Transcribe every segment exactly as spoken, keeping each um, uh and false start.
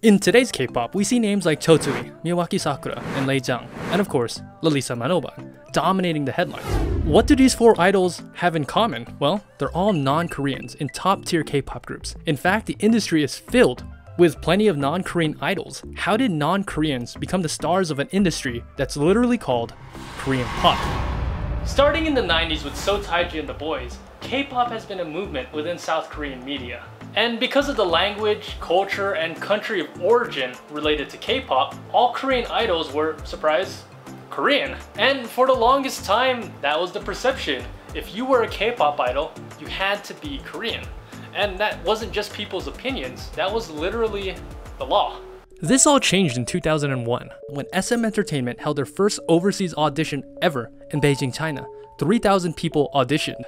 In today's K-pop, we see names like Chou Tzuyu, Miyawaki Sakura, and Lay Zhang, and of course, Lalisa Manoban, dominating the headlines. What do these four idols have in common? Well, they're all non-Koreans in top-tier K-pop groups. In fact, the industry is filled with plenty of non-Korean idols. How did non-Koreans become the stars of an industry that's literally called Korean pop? Starting in the nineties with Seo Taiji and the boys, K-pop has been a movement within South Korean media. And because of the language, culture, and country of origin related to K-pop, all Korean idols were, surprise, Korean. And for the longest time, that was the perception. If you were a K-pop idol, you had to be Korean. And that wasn't just people's opinions, that was literally the law. This all changed in two thousand one, when S M Entertainment held their first overseas audition ever in Beijing, China. three thousand people auditioned.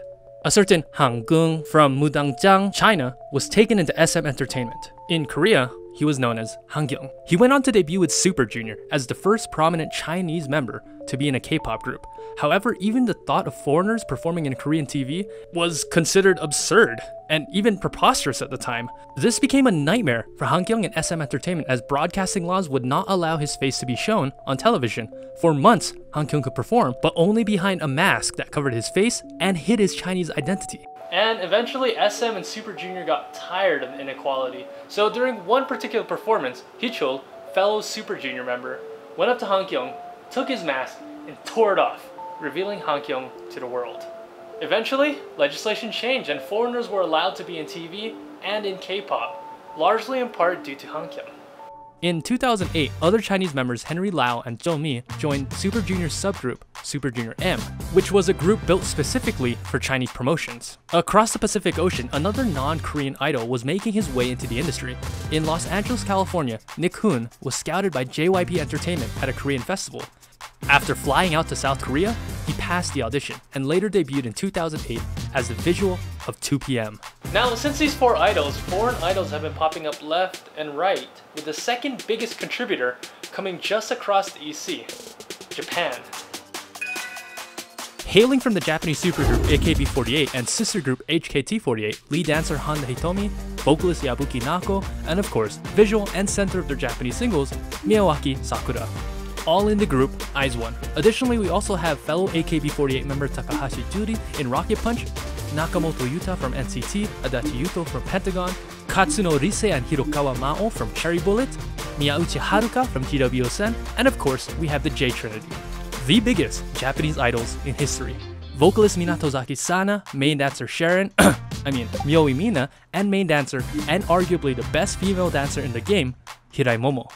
A certain Han Geng from Mudangjiang, China, was taken into S M Entertainment. In Korea, he was known as Han Geng. He went on to debut with Super Junior as the first prominent Chinese member to be in a K-pop group. However, even the thought of foreigners performing in Korean T V was considered absurd and even preposterous at the time. This became a nightmare for Han Geng and S M Entertainment, as broadcasting laws would not allow his face to be shown on television. For months, Han Geng could perform, but only behind a mask that covered his face and hid his Chinese identity. And eventually, S M and Super Junior got tired of the inequality. So during one particular performance, Hiechul, fellow Super Junior member, went up to Han Geng, took his mask, and tore it off, revealing Han Geng to the world. Eventually, legislation changed and foreigners were allowed to be in T V and in K-pop, largely in part due to Han Geng. In two thousand eight, other Chinese members Henry Lau and Zhou Mi joined Super Junior's subgroup, Super Junior M, which was a group built specifically for Chinese promotions. Across the Pacific Ocean, another non-Korean idol was making his way into the industry. In Los Angeles, California, Nick Hun was scouted by J Y P Entertainment at a Korean festival. After flying out to South Korea, he passed the audition and later debuted in two thousand eight as the visual of two P M. Now, since these four idols, foreign idols have been popping up left and right, with the second biggest contributor coming just across the E C, Japan. Hailing from the Japanese supergroup A K B forty-eight and sister group H K T forty-eight, lead dancer Honda Hitomi, vocalist Yabuki Nako, and of course, visual and center of their Japanese singles, Miyawaki Sakura. All in the group I Z*ONE. Additionally, we also have fellow A K B forty-eight member Takahashi Juri in Rocket Punch, Nakamoto Yuta from N C T, Adachi Yuto from Pentagon, Katsuno Rise and Hirokawa Ma'o from Cherry Bullet, Miyauchi Haruka from T W S N, and of course, we have the J Trinity, the biggest Japanese idols in history. Vocalist Minatozaki Sana, main dancer Sharon, I mean Myoi Mina, and main dancer, and arguably the best female dancer in the game, Hiraimomo.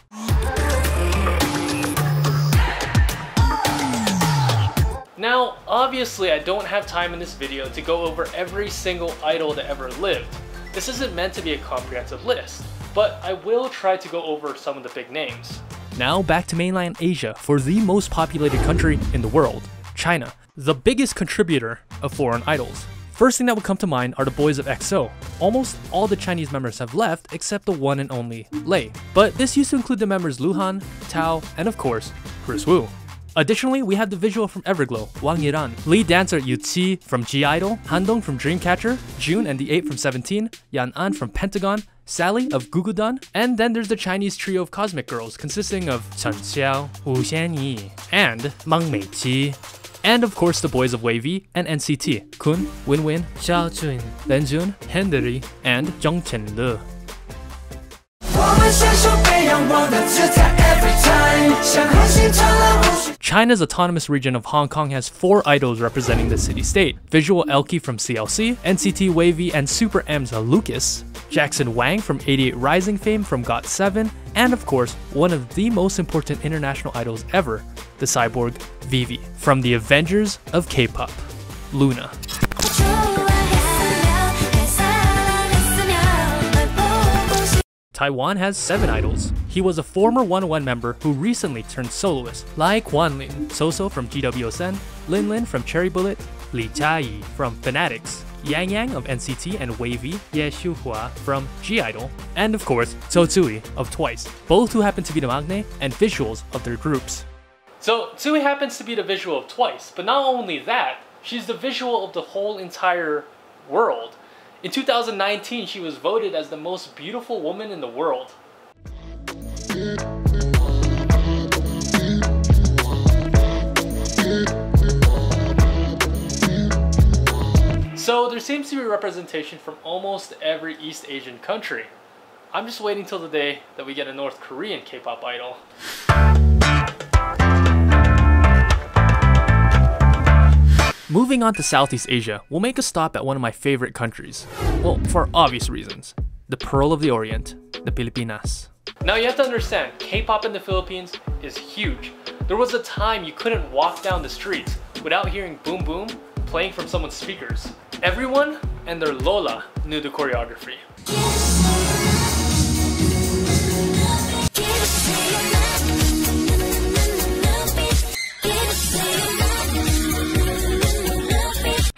Now, obviously I don't have time in this video to go over every single idol that ever lived. This isn't meant to be a comprehensive list, but I will try to go over some of the big names. Now back to mainland Asia for the most populated country in the world, China, the biggest contributor of foreign idols. First thing that would come to mind are the boys of X O. Almost all the Chinese members have left except the one and only Lay. But this used to include the members Luhan, Tao, and of course, Chris Wu. Additionally, we have the visual from Everglow, Wang Yiran, lead dancer Yuqi from G-Idle, Handong from Dreamcatcher, June and the eight from seventeen, Yan An from Pentagon, Sally of Gugudan, and then there's the Chinese trio of Cosmic Girls consisting of Chen Xiao, Wu Xianyi, and Mang Meiqi, and of course the boys of Wavy and N C T, Kun, Winwin, Xiao Jun, Len Jun, Henry, and Zhang Chenle. China's autonomous region of Hong Kong has four idols representing the city-state. Visual Elky from C L C, N C T Wavy and Super M's Lucas, Jackson Wang from eighty-eight Rising fame from got seven, and of course, one of the most important international idols ever, the cyborg Vivi from the Avengers of K-pop, Luna. Taiwan has seven idols. He was a former one oh one member who recently turned soloist. Lai Kuan-lin, So-So from G W S N, Lin-Lin from Cherry Bullet, Li Jiayi from Fanatics, Yang Yang of N C T and Wavy, Ye Shuhua from G-Idle, and of course, Chou Tzuyu of Twice, both who happen to be the magne and visuals of their groups. So, Tsuyu happens to be the visual of Twice, but not only that, she's the visual of the whole entire world. In two thousand nineteen, she was voted as the most beautiful woman in the world. seems to be representation from almost every East Asian country. I'm just waiting till the day that we get a North Korean K-pop idol. Moving on to Southeast Asia, we'll make a stop at one of my favorite countries. Well, for obvious reasons. The Pearl of the Orient, the Pilipinas. Now you have to understand, K-pop in the Philippines is huge. There was a time you couldn't walk down the streets without hearing Boom Boom playing from someone's speakers. Everyone and their Lola knew the choreography.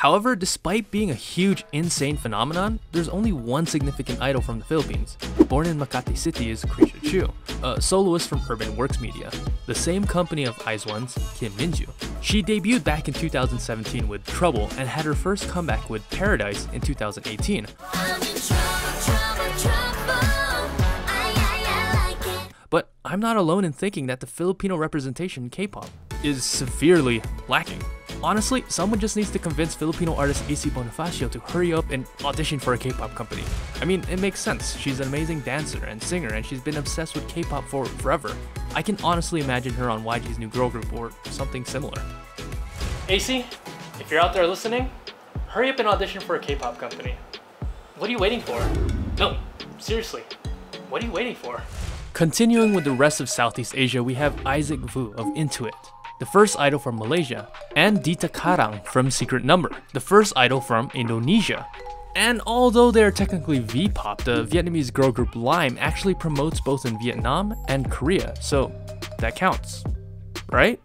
However, despite being a huge, insane phenomenon, there's only one significant idol from the Philippines. Born in Makati City is Krisha Chu, a soloist from Urban Works Media, the same company of I Z*ONE's Kim Minju. She debuted back in two thousand seventeen with Trouble and had her first comeback with Paradise in two thousand eighteen. I'm in trouble, trouble, trouble. I, I, I like it. But I'm not alone in thinking that the Filipino representation in K-pop is severely lacking. Honestly, someone just needs to convince Filipino artist Issy Bonifacio to hurry up and audition for a K-pop company. I mean, it makes sense. She's an amazing dancer and singer, and she's been obsessed with K-pop for forever. I can honestly imagine her on Y G's new girl group or something similar. Issy, if you're out there listening, hurry up and audition for a K-pop company. What are you waiting for? No, seriously, what are you waiting for? Continuing with the rest of Southeast Asia, we have Isaac Vu of Intuit, the first idol from Malaysia, and Dita Karang from Secret Number, the first idol from Indonesia. And although they are technically V-pop, the Vietnamese girl group Lime actually promotes both in Vietnam and Korea, so that counts, right?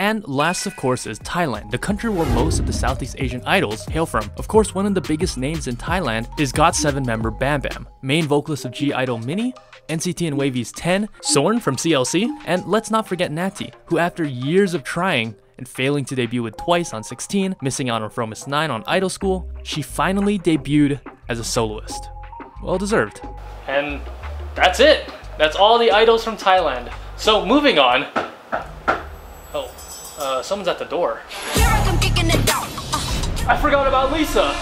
And last, of course, is Thailand, the country where most of the Southeast Asian idols hail from. Of course, one of the biggest names in Thailand is got seven member Bam Bam, main vocalist of G-Idle Mini, N C T and Wavy's ten, Sorn from C L C, and let's not forget Natty, who after years of trying and failing to debut with Twice on sixteen, missing out on Fromis nine on Idol School, she finally debuted as a soloist. Well deserved. And that's it! That's all the idols from Thailand. So moving on... Oh, uh, someone's at the door. Here I come kicking it down. I forgot about Lisa!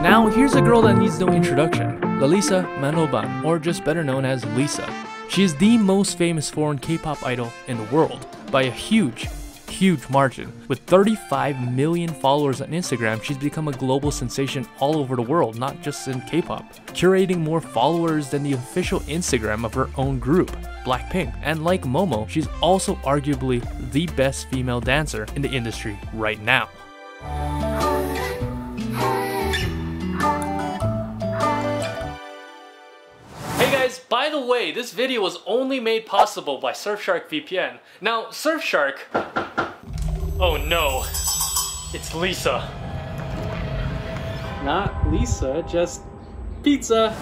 Now here's a girl that needs no introduction. Lalisa Manoban, or just better known as Lisa. She is the most famous foreign K-pop idol in the world by a huge, huge margin. With thirty-five million followers on Instagram, she's become a global sensation all over the world, not just in K-pop, curating more followers than the official Instagram of her own group, Blackpink. And like Momo, she's also arguably the best female dancer in the industry right now. By the way, this video was only made possible by Surfshark V P N. Now, Surfshark... Oh no, it's Lisa. Not Lisa, just pizza.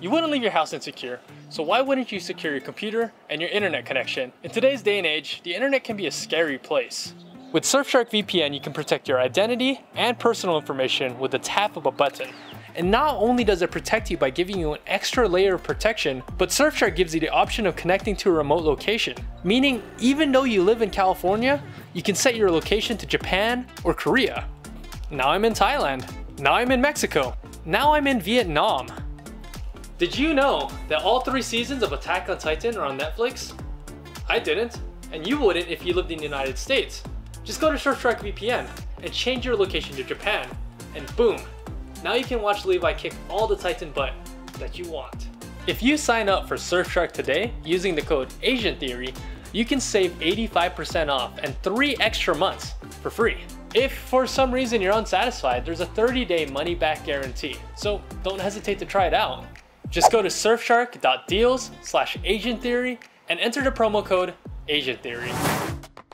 You wouldn't leave your house insecure, so why wouldn't you secure your computer and your internet connection? In today's day and age, the internet can be a scary place. With Surfshark V P N, you can protect your identity and personal information with the tap of a button. And not only does it protect you by giving you an extra layer of protection, but Surfshark gives you the option of connecting to a remote location. Meaning, even though you live in California, you can set your location to Japan or Korea. Now I'm in Thailand. Now I'm in Mexico. Now I'm in Vietnam. Did you know that all three seasons of Attack on Titan are on Netflix? I didn't, and you wouldn't if you lived in the United States. Just go to Surfshark V P N and change your location to Japan, and boom. Now you can watch Levi kick all the Titan butt that you want. If you sign up for Surfshark today using the code AsianTheory, you can save eighty-five percent off and three extra months for free. If for some reason you're unsatisfied, there's a thirty day money back guarantee, so don't hesitate to try it out. Just go to surfshark dot deals slash asian theory and enter the promo code AsianTheory.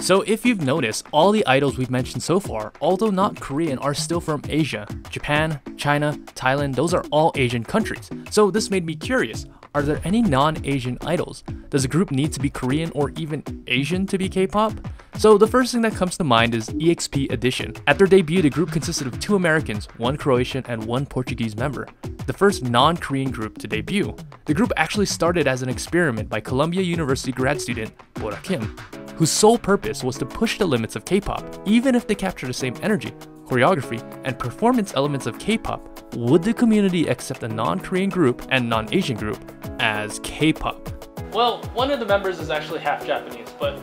So if you've noticed, all the idols we've mentioned so far, although not Korean, are still from Asia. Japan, China, Thailand, those are all Asian countries. So this made me curious, are there any non-Asian idols? Does a group need to be Korean or even Asian to be K-pop? So the first thing that comes to mind is E X P Edition. At their debut, the group consisted of two Americans, one Croatian and one Portuguese member, the first non-Korean group to debut. The group actually started as an experiment by Columbia University grad student Bora Kim, whose sole purpose was to push the limits of K-pop. Even if they capture the same energy, choreography, and performance elements of K-pop, would the community accept a non-Korean group and non-Asian group as K-pop? Well, one of the members is actually half Japanese, but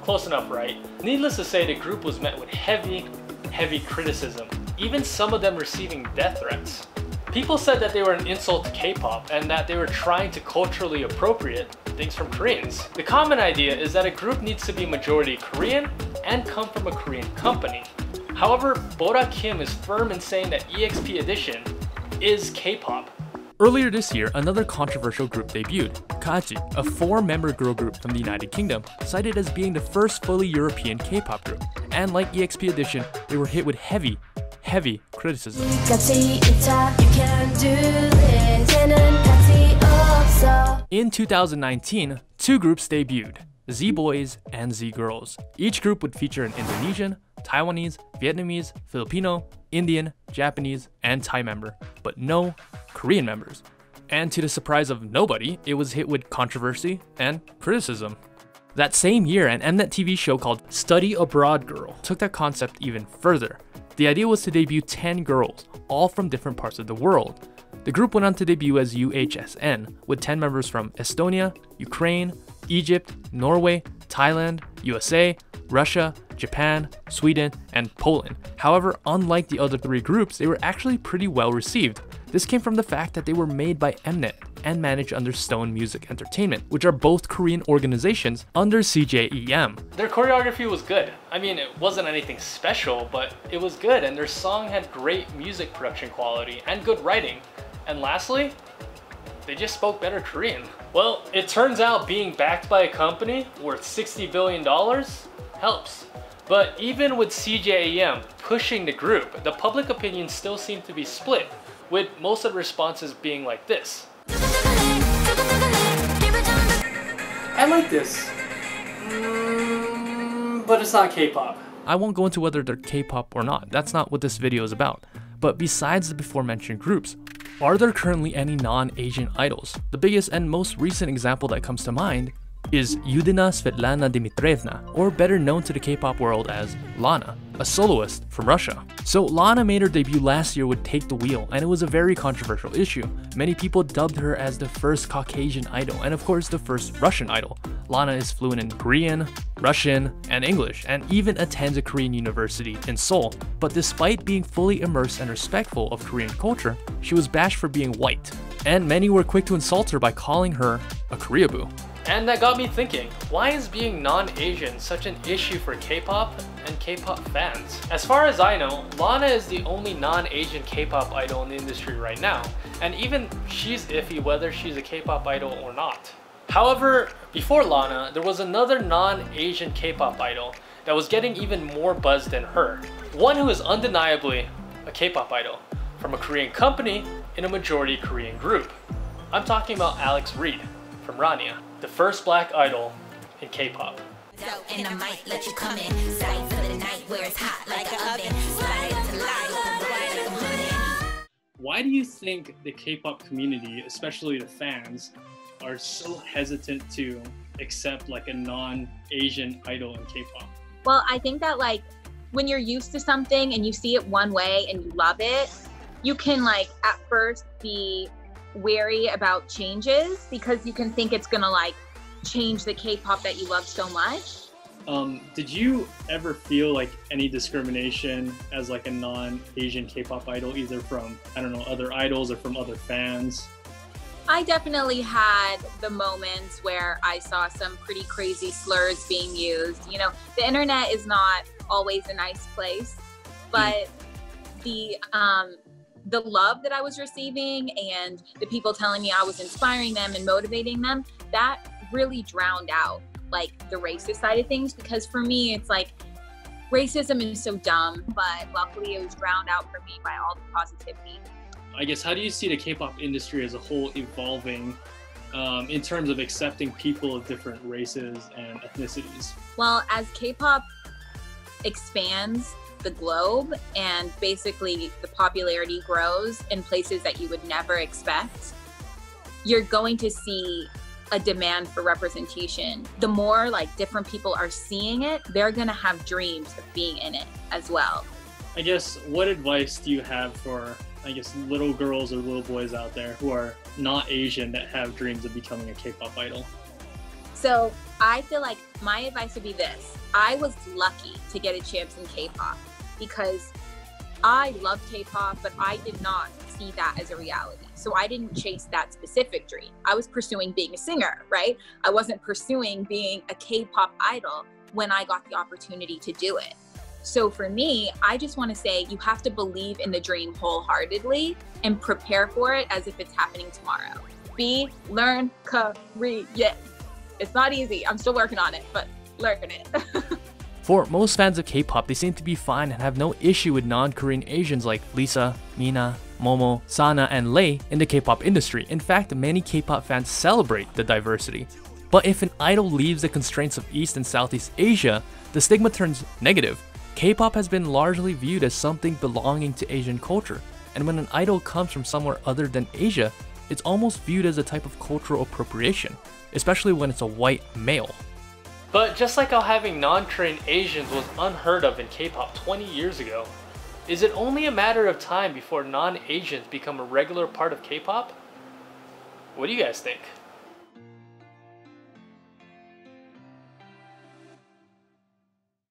close enough, right? Needless to say, the group was met with heavy, heavy criticism, even some of them receiving death threats. People said that they were an insult to K-pop and that they were trying to culturally appropriate things from Koreans. The common idea is that a group needs to be majority Korean and come from a Korean company. However, Bora Kim is firm in saying that E X P Edition is K-pop. Earlier this year, another controversial group debuted. Kachi, a four-member girl group from the United Kingdom, cited as being the first fully European K-pop group. And like E X P Edition, they were hit with heavy, heavy criticism. In two thousand nineteen, two groups debuted, Z-Boys and Z-Girls. Each group would feature an Indonesian, Taiwanese, Vietnamese, Filipino, Indian, Japanese, and Thai member, but no Korean members. And to the surprise of nobody, it was hit with controversy and criticism. That same year, an Mnet T V show called Study Abroad Girl took that concept even further. The idea was to debut ten girls, all from different parts of the world. The group went on to debut as U H S N, with ten members from Estonia, Ukraine, Egypt, Norway, Thailand, U S A, Russia, Japan, Sweden, and Poland. However, unlike the other three groups, they were actually pretty well received. This came from the fact that they were made by Mnet and managed under Stone Music Entertainment, which are both Korean organizations under C J E M. Their choreography was good. I mean, it wasn't anything special, but it was good, and their song had great music production quality and good writing. And lastly, they just spoke better Korean. Well, it turns out being backed by a company worth sixty billion dollars helps. But even with C J E M pushing the group, the public opinion still seemed to be split, with most of the responses being like this. I like this, mm, but it's not K-pop. I won't go into whether they're K-pop or not, that's not what this video is about. But besides the before mentioned groups, are there currently any non-Asian idols? The biggest and most recent example that comes to mind is Yudina Svetlana Dmitrievna, or better known to the K-pop world as Lana, a soloist from Russia. So Lana made her debut last year with Take the Wheel, and it was a very controversial issue. Many people dubbed her as the first Caucasian idol, and of course the first Russian idol. Lana is fluent in Korean, Russian, and English, and even attends a Korean university in Seoul. But despite being fully immersed and respectful of Korean culture, she was bashed for being white, and many were quick to insult her by calling her a Koreaboo. And that got me thinking, why is being non-Asian such an issue for K-pop and K-pop fans? As far as I know, Lana is the only non-Asian K-pop idol in the industry right now, and even she's iffy whether she's a K-pop idol or not. However, before Lana, there was another non-Asian K-pop idol that was getting even more buzz than her. One who is undeniably a K-pop idol, from a Korean company in a majority Korean group. I'm talking about Alex Reid from Rania, the first black idol in K-pop. Why do you think the K-pop community, especially the fans, are so hesitant to accept like a non-Asian idol in K-pop? Well, I think that like when you're used to something and you see it one way and you love it, you can like at first be wary about changes because you can think it's gonna like change the K-pop that you love so much. Um, did you ever feel like any discrimination as like a non-Asian K-pop idol, either from, I don't know, other idols or from other fans? I definitely had the moments where I saw some pretty crazy slurs being used. You know, the internet is not always a nice place, but mm. the, um, the love that I was receiving and the people telling me I was inspiring them and motivating them, that really drowned out like the racist side of things, because for me it's like racism is so dumb, but luckily it was drowned out for me by all the positivity. I guess, how do you see the K-pop industry as a whole evolving um, in terms of accepting people of different races and ethnicities? Well, as K-pop expands the globe and basically the popularity grows in places that you would never expect, you're going to see a demand for representation, the more like different people are seeing it, they're gonna have dreams of being in it as well. I guess, what advice do you have for, I guess, little girls or little boys out there who are not Asian that have dreams of becoming a K-pop idol? So I feel like my advice would be this. I was lucky to get a chance in K-pop because I love K-pop, but I did not see that as a reality. So I didn't chase that specific dream. I was pursuing being a singer, right? I wasn't pursuing being a K-pop idol when I got the opportunity to do it. So for me, I just want to say you have to believe in the dream wholeheartedly and prepare for it as if it's happening tomorrow. Be, learn, Korean. It's not easy. I'm still working on it, but learn it. For most fans of K-pop, they seem to be fine and have no issue with non-Korean Asians like Lisa, Mina, Momo, Sana, and Lay in the K-pop industry. In fact, many K-pop fans celebrate the diversity. But if an idol leaves the constraints of East and Southeast Asia, the stigma turns negative. K-pop has been largely viewed as something belonging to Asian culture, and when an idol comes from somewhere other than Asia, it's almost viewed as a type of cultural appropriation, especially when it's a white male. But just like how having non-Korean Asians was unheard of in K-pop twenty years ago, is it only a matter of time before non-Asians become a regular part of K-pop? What do you guys think?